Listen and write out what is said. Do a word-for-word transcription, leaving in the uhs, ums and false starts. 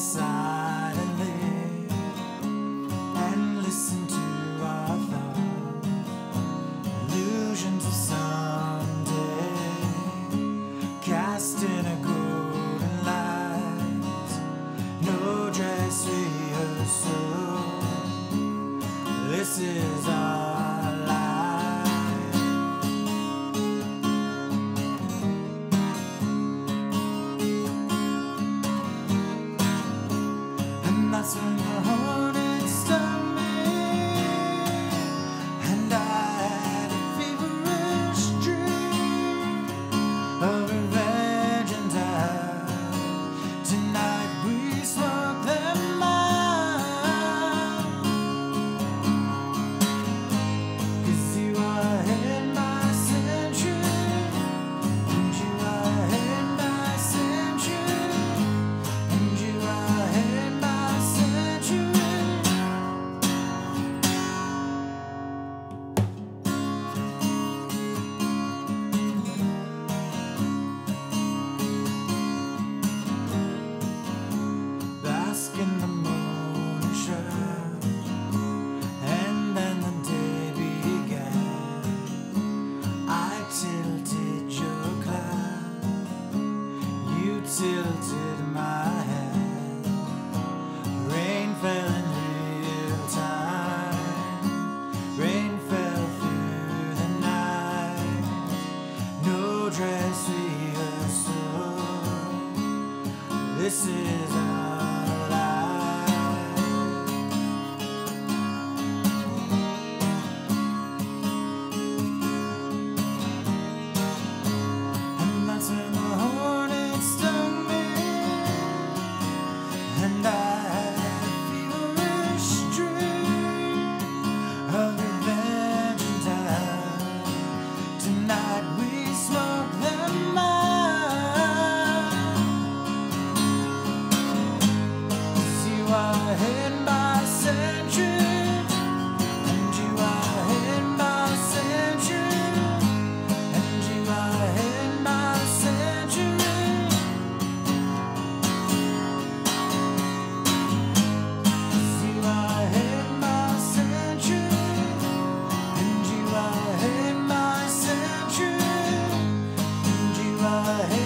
silently and listen to our thoughts, illusions of someday, cast in a golden light, no dress rehearsal, this is our life. That's when the hornet stung me, and I had a feverish dream of revenge and doubt. Tonight we smoke them out, 'cause you are in my century, and you are in my century, and you are in. In the morning show, and then the day began. I tilted your cloud, you tilted my hand. Rain fell in real time, rain fell through the night. No dress rehearsal, this is our. Hey.